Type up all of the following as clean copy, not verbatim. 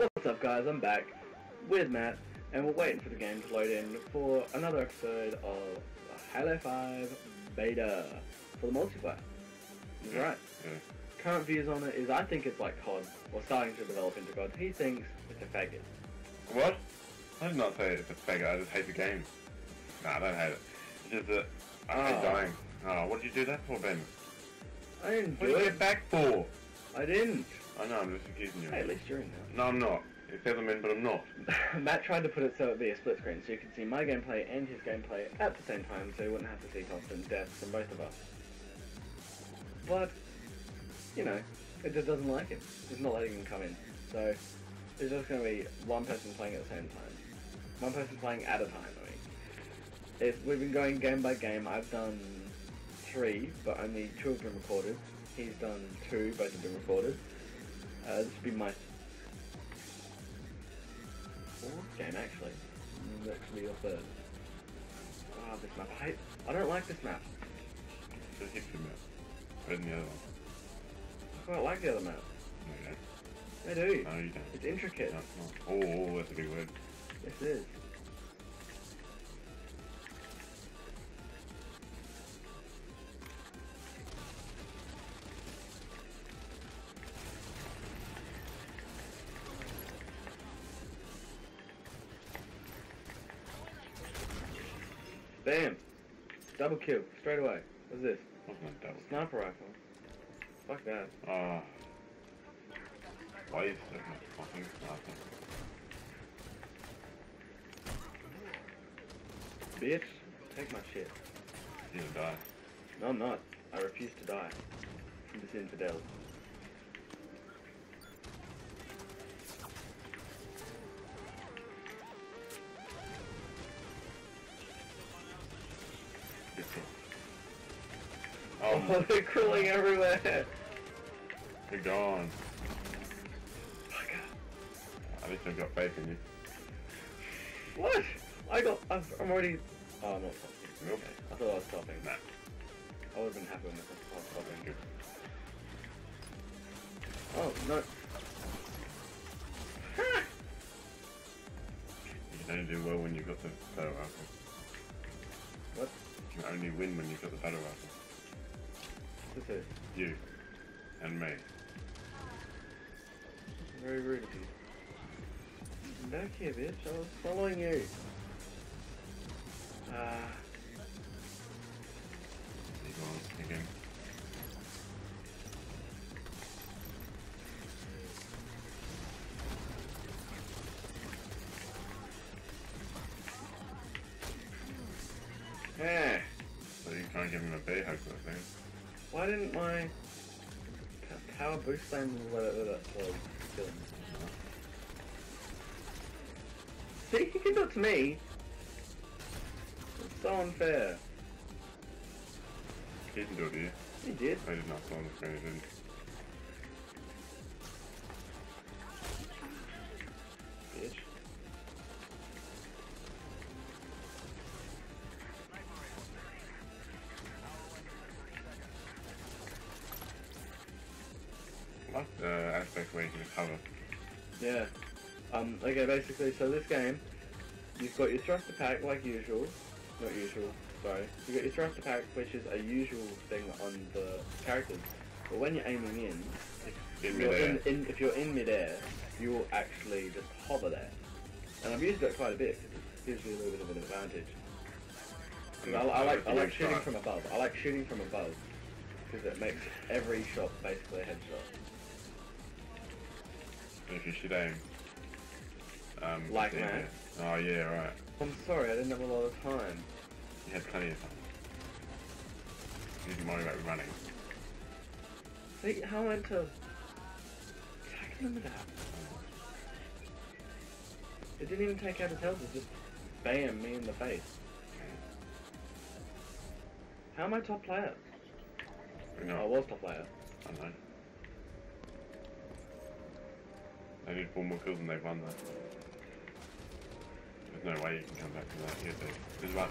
What's up guys, I'm back with Matt, and we're waiting for the game to load in for another episode of Halo 5 beta for the multiplayer. Right. Mm. Current views on it is I think it's like COD, or starting to develop into COD. He thinks it's a faggot. What? I did not say it's a faggot, I just hate the game. Nah, I don't hate it. It's just that I hate dying. Oh, what did you do that for, Ben? I didn't do it. What did you get back for? I didn't. I know, I'm just accusing you. Hey, at least you're in now. No, I'm not. It says I'm in, but I'm not. Matt tried to put it so it'd be a split screen, so you could see my gameplay and his gameplay at the same time, so you wouldn't have to see constant deaths from both of us. But, you know, it just doesn't like it. It's not letting him come in. So, it's just going to be one person playing at the same time. One person playing at a time, I mean. We've been going game by game. I've done 3, but only 2 have been recorded. He's done 2, both have been recorded. This would be my 4th game actually. This could be your 3rd. Ah, this map. I don't like this map. It's a hipster map. Better than the other one. I quite like the other map. No, you don't. I do. No, you don't. It's intricate. No, it's not. Oh, that's a big word. Yes, it is. Bam! Double kill, straight away. What's this? What's my double kill? Sniper rifle. Fuck that. Ah. Why is there a fucking sniper? Bitch, take my shit. You're gonna die. No, I'm not. I refuse to die. I'm just infidel. Oh, they're crawling everywhere! They're gone. Fucker. At least I've got faith in you. What? I'm already... Oh, I'm not stopping. Nope. Okay. I thought I was stopping. Nah. I would've been happy if I was stopping. Good. Oh, no. You don't do well when you've got the battle rifle. What? You only win when you've got the battle rifle. What's this? You. And me. Very rude of you. I'm back here, bitch. I was following you. He's on again. Yeah. So you can't give him a bear hug, I think. Why didn't my power boost flame whatever that was kill him? See, he can do it to me! It's so unfair. He didn't do it to you. He did. I did not on the screen, he didn't. Bitch. What aspect where you can cover? Yeah. Okay, basically, so this game, you've got your thruster pack like usual. Not usual, sorry. You've got your thruster pack, which is a usual thing on the characters. But when you're aiming in, if you're in midair, you will actually just hover there. And I've used it quite a bit because it gives you a little bit of an advantage. I like shooting from above. I like shooting from above because it makes every shot basically a headshot. If you should aim. Like that. Oh yeah, right. I'm sorry, I didn't have a lot of time. You had plenty of time. You didn't worry about running. See, how I went to... attack them with that. It didn't even take out his health, it just bam me in the face. How am I top player? No, I was top player. I know. They need 4 more kills and they've won that. There's no way you can come back from that here, dude. It's right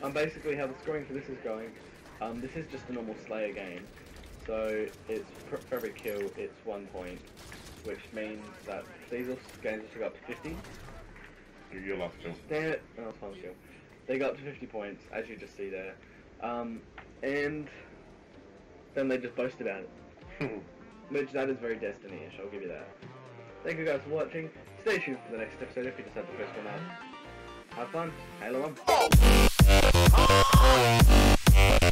there. Basically how the scoring for this is going. This is just a normal Slayer game. So it's for every kill, it's 1 point, which means that these are going to go up to 50. Your last kill. Oh, final kill. They go up to 50 points, as you just see there, and then they just boast about it, which that is very Destiny-ish. I'll give you that. Thank you guys for watching. Stay tuned for the next episode if you decide to first one out. Have fun. Halo 1.